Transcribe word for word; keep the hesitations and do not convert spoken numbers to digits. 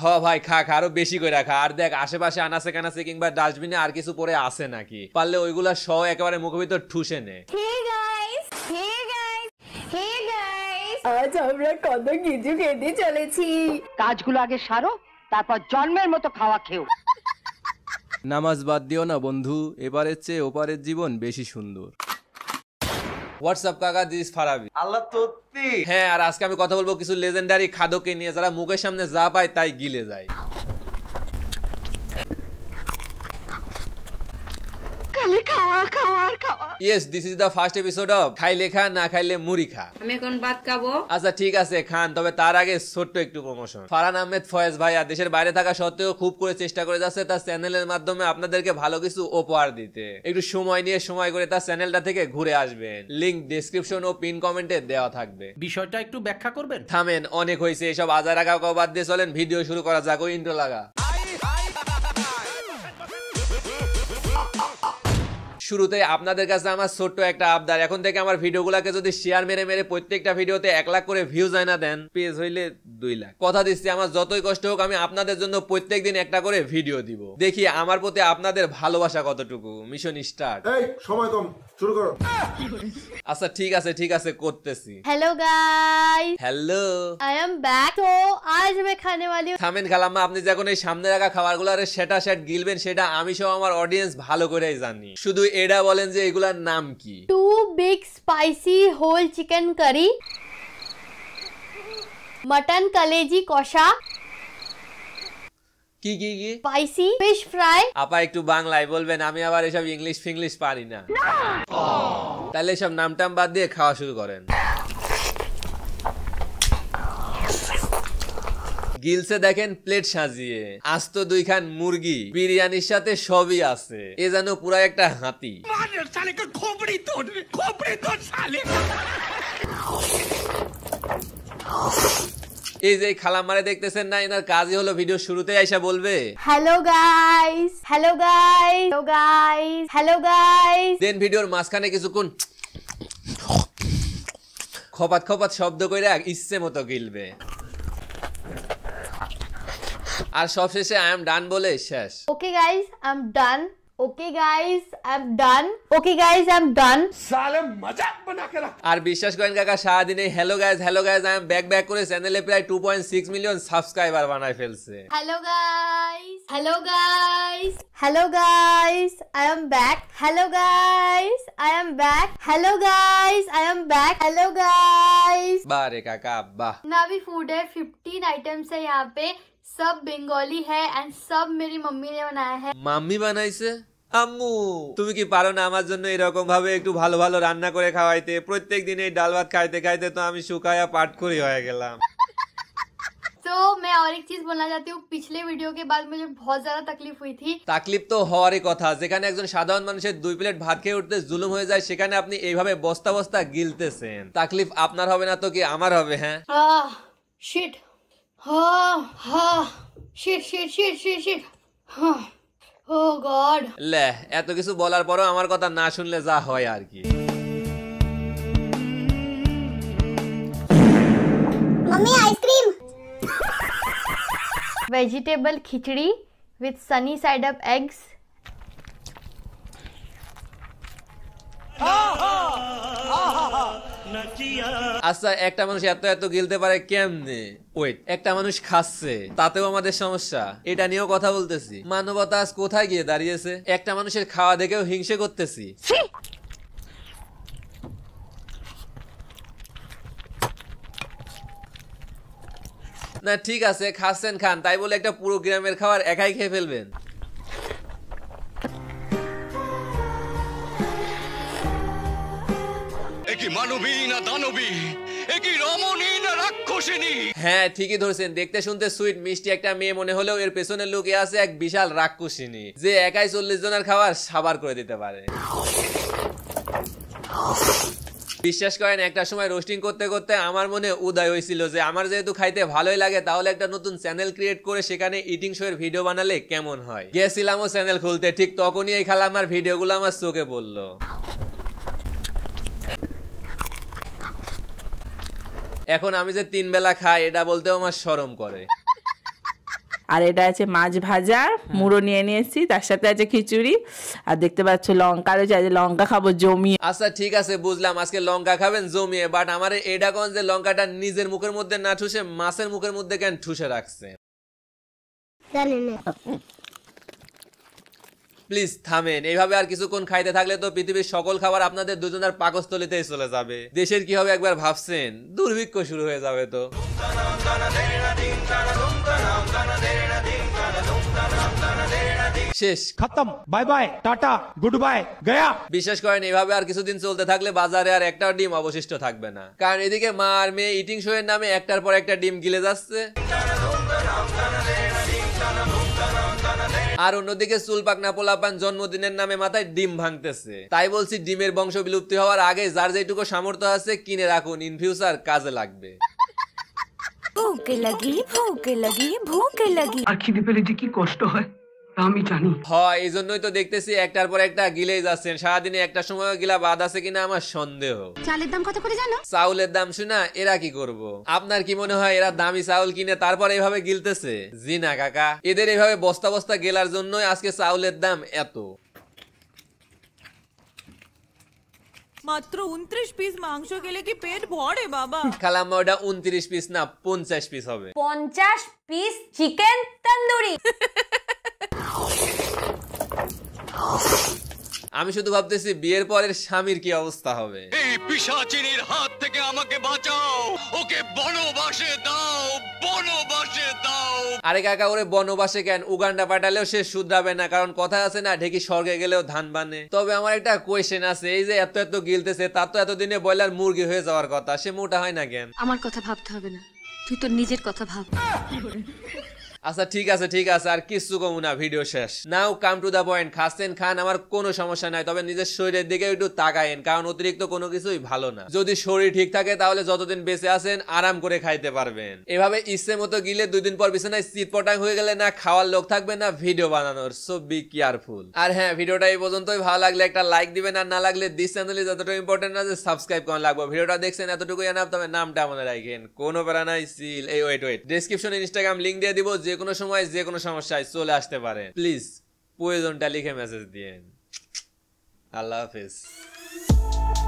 হ ভাই খা খা আরো বেশি করে খা। আর দেখ আশেপাশে আনাসে কানাসে কিংবা ডাস্টবিনে আর কিছু পরে আসে নাকি, পারলে ওইগুলা সহ একেবারে মুখের ভিতর ঠুসে নে। আজ আমরা কত কিছু খেতে চলেছি, কাজগুলো আগে সারো তারপর জন্মের মতো খাওয়া খেও। নামাজ বাদ দিও না বন্ধু, এবারের চেয়ে ওপারের জীবন বেশি সুন্দর। হোয়াটসঅ্যাপ কাকা, দিস ফারাবি। আল্লাহ তোতি। হ্যাঁ, আর আজকে আমি কথা বলবো কিছু লেজেন্ডারি খাদককে নিয়ে যারা মুখের সামনে যা পায় তাই গিলে যায়। Yes, this is the first episode of খাইলে খা না খাইলে মুড়ি খা। আমি এখন ভাত খাবো। আচ্ছা ঠিক আছে খান, তবে তার আগে ছোট্ট একটু প্রমোশন। ফারহান আহমেদ ফয়েজ ভাই আর দেশের বাইরে থাকা সত্ত্বেও খুব করে চেষ্টা করে যাচ্ছে তার চ্যানেলের মাধ্যমে আপনাদেরকে ভালো কিছু উপহার দিতে। একটু সময় নিয়ে সময় করে তার চ্যানেলটা থেকে ঘুরে আসবেন, লিংক ডেসক্রিপশন ও পিন কমেন্টে দেওয়া থাকবে। বিষয়টা একটু ব্যাখ্যা করবেন। থামেন, অনেক হয়েছে এসব আজার আগা বাদ দিয়ে চলেন ভিডিও শুরু করা যাক। ওই ইন্ট্রো লাগা। শুরুতে আপনাদের কাছে আমার ছোট্ট একটা আবদার, এখন থেকে আমার ভিডিওগুলোকে যদি শেয়ার মেরে মেরে প্রত্যেকটা ভিডিওতে এক লাখ করে ভিউজ আনা দেন, পেজ হইলে দুই লাখ। কথা দিচ্ছি আমার যতই কষ্ট হোক আমি আপনাদের জন্য প্রত্যেকদিন একটা করে ভিডিও দিব। দেখি আমার প্রতি আপনাদের ভালোবাসা কতটুকু। Mission start. এই সময় কম, শুরু করো। আচ্ছা ঠিক আছে ঠিক আছে করতেছি। Hello guys, hello, I am back. তো আজ আমি খানে वाली। থামেন খালাম্মা, আপনি যখন এই সামনে রাখা খাবারগুলো আরে সেটা সেট গিলবেন সেটা আমি সহ আমার অডিয়েন্স ভালো করেই জানি। শুধু এডা বলেন যে এগুলার নাম কি। Two big spicy whole chicken curry, mutton কালেজি কষা, কি কি কি স্পাইসি ফিশ ফ্রাই। আপা একটু বাংলায় বলবেন, আমি আবার এসব ইংলিশ ফিংলিশ পারি না। তাহলে সব নামটাম বাদ দিয়ে খাওয়া শুরু করেন। গিলসে দেখেন প্লেট সাজিয়ে, আস্ত দুইখান মুরগি, বিরিয়ানির সাথে সবই আছে। এ যেন পুরা একটা হাতি। এই যে খালামারে দেখতেছেন না, এনার কাজই হলো ভিডিও শুরুতে আইসা বলবে hello guys, hello guys, hello guys, hello guys. Then ভিডিওর মাঝখানে কিছুক্ষণ খপাত খপাত শব্দ কইরা ইচ্ছে মতো গিলবে, আর সবশেষে আই এম ডান বলে শেষ। Okay guys I am done, okay guys I am done, okay guys I am done. সালে মজাক বানাকে রাখ। আর বিশ্বাস করেন কাকা সারাদিন এই hello guys hello guys I am back back করে চ্যানেলে প্রায় two point six million subscriber বানায় ফেলছে। Hello guys, hello guys, hello guys I am back, hello guys I am back, hello guys I am back, hello guys. বারে কাকা বাহ। না ভি ফুড है ফিফটিন আইটেम्स है यहां पे। सब बंगाली है एंड सब मेरी मम्मी ने बनाया है। मम्मी बनाई से? আম্মু তুমি কি পারো না আমার জন্য এরকম ভাবে একটু ভালো ভালো রান্না করে খাওয়াইতে? প্রত্যেক দিন এই ডাল ভাত খাইতে খাইতে তো আমি শুকায়া পাটকুরি হয়ে গেলাম। तो मैं और एक चीज बोलना चाहती हूँ, पिछले वीडियो के बाद मुझे बहुत ज्यादा तकलीफ हुई थी। तकलीफ तो हर ही कथा, যেখানে একজন সাধারণ মানুষের দুই প্লেট ভাত খেয়ে উঠতে জুলুম হয়ে যায় সেখানে আপনি এইভাবে বস্তা বস্তা গিলতেছেন। तकलीफ আপনার হবে না তো কি আমার হবে? হ্যাঁ। Ah shit. Ha ha shit shit shit shit shit ha oh god le eto kichu bolar poro amar kotha na shunle ja hoy ar ki mommy ice cream vegetable khichdi with sunny side up eggs আচ্ছা একটা মানুষ এত এত গিলতে পারে কেমনে? Wait, একটা মানুষ খাচ্ছে তাতেও আমাদের সমস্যা, এটা নিয়েও কথা বলতেছি। মানবতা আজ কোথায় গিয়ে দাঁড়িয়েছে? একটা মানুষের খাওয়া দেখেও হিংসে করতেছি। না ঠিক আছে খাচ্ছেন খান, তাই বলে একটা পুরো গ্রামের খাবার একাই খেয়ে ফেলবেন? হ্যাঁ ঠিকই ধরছেন, দেখতে শুনতে সুইট মিষ্টি একটা মেয়ে মনে হলেও এর পেছনের লোকে আছে এক বিশাল রাক্ষসিনী, যে একাই চল্লিশ জনের খাবার সাবার করে দিতে পারে। বিশ্বাস করেন একটা সময় রোস্টিং করতে করতে আমার মনে উদয় হয়েছিল যে আমার যেহেতু খাইতে ভালোই লাগে তাহলে একটা নতুন চ্যানেল ক্রিয়েট করে সেখানে ইটিং শো এর ভিডিও বানালে কেমন হয়। গেছিলাম ও চ্যানেল খুলতে, ঠিক তখনই এই খালা আমার ভিডিওগুলো আমার চোখে পড়লো। এখন আমি যে তিন বেলা খাই এটা বলতেও আমার শরম করে। আর এটা আছে মাছ ভাজা, মুড়ো নিয়ে নিয়েছি, তার সাথে আছে খিচুড়ি, আর দেখতে পাচ্ছ লঙ্কা রয়েছে। আজ লঙ্কা খাবো জমিয়ে। আচ্ছা ঠিক আছে, বুঝলাম আজকে লঙ্কা খাবেন জমিয়ে, বাট আমার এটা কোন যে লঙ্কাটা নিজের মুখের মধ্যে না ঠুসে মাছের মুখের মধ্যে কেন ঠুসে রাখছে? প্লিজ থামেন, এইভাবে আর কিছুক্ষণ খাইতে থাকলে তো পৃথিবীর সকল খাবার আপনাদের দুজনের পাকস্থলিতেই চলে যাবে। দেশের কি হবে একবার ভাবছেন? দুর্ভিক্ষ শুরু হয়ে যাবে তো। শেষ, খতম, bye bye, tata, good bye, গয়া। বিশ্বাস করেন এইভাবে আর কিছুদিন চলতে থাকলে বাজারে আর একটা ডিম অবশিষ্ট থাকবে না, কারণ এদিকে মা আর মেয়ে ইটিং শো এর নামে একটার পর একটা ডিম গিলে যাচ্ছে। আর অন্যদিকে চুলপাকনা পোলাপান জন্মদিনের নামে মাথায় ডিম ভাঙতেছে। তাই বলছি ডিমের বংশ বিলুপ্তি হওয়ার আগে যার যেটুকু সামর্থ্য আছে কিনে রাখুন, ইন ফিউচার কাজে লাগবে। ভুকে লাগি ভুকে লাগি ভুকে লাগি আখিতে পেলে যে কি কষ্ট হয় আমি জানি। হ্যাঁ, এই জন্যই তো দেখতেছি একটার পর একটা গিলেই যাচ্ছেন। সারাদিনে একটা সময় গিলা বাদ আছে কিনা আমার সন্দেহ। চালের দাম কত করে জানো? চাউলের দাম শুনা এরা কি করবো? আপনার কি মনে হয় এরা দামি চাউল কিনে তারপর এইভাবে গিলতেছে? জি না কাকা, এদের এইভাবে বস্তা বস্তা গেলার জন্যই আজকে চাউলের দাম এত। মাত্র উনত্রিশ পিস মাংস খেলে কি পেট ভরে বাবা? খালাম্মা ওটা উনত্রিশ পিস না, পঞ্চাশ পিস হবে। পঞ্চাশ পিস চিকেন তন্দুরি। আমি শুধু ভাবতেছি বিয়ের পরের স্বামীর কি অবস্থা হবে। এই পিশাচিনীর হাত থেকে আমাকে বাঁচাও, ওকে বনবাসে দাও, বনবাসে দাও। আরে কাকা, ওরে বনবাসে কেন, উগান্ডা পাঠালেও সে শুধরাবে না, কারণ কথা আছে না, ঢেকি স্বর্গে গেলেও ধান বানে। তবে আমার একটা কোয়েশ্চেন আছে, এই যে এত এত গিলতেছে তার তো এতদিনে ব্রয়লার মুরগি হয়ে যাওয়ার কথা, সে মোটা হয় না কেন? আমার কথা ভাবতে হবে না, তুই তোর নিজের কথা ভাব। আচ্ছা ঠিক আছে ঠিক আছে, আর কিছু কমু না, ভিডিও শেষ। নাও কাম টু দা পয়েন্ট, খাচ্ছেন খান, আমার কোনো সমস্যা নাই, তবে নিজের শরীরের দিকে একটু তাকায়েন, কারণ অতিরিক্ত কোনো কিছুই ভালো না। যদি শরীর ঠিক থাকে তাহলে যতদিন বেঁচে আছেন আরাম করে খাইতে পারবেন। এভাবে ইচ্ছে মতো গিলে দুই দিন পর বিছানায় চিৎপটাং হয়ে গেলে না খাওয়ার লোক থাকবে না ভিডিও বানানোর। So be careful. আর হ্যাঁ, ভিডিওটা এই পর্যন্তই, ভালো লাগলে একটা লাইক দিবেন, আর না লাগলে দিস চ্যানেলে যতটুকু ইম্পর্টেন্ট না যে সাবস্ক্রাইব করা লাগবে। ভিডিওটা দেখছেন এতটুকুই জানাব, তবে নামটা মনে রাখেন, কোনো প্যারা নাই। সিল এই ওয়েট ওয়েট ডেসক্রিপশনে ইনস্টাগ্রাম লিঙ্ক দিয়ে দিব, যে কোনো সময় যে কোনো সমস্যায় চলে আসতে পারে। প্লিজ প্রয়োজনটা লিখে মেসেজ দিয়েন। আল্লাহ হাফেজ।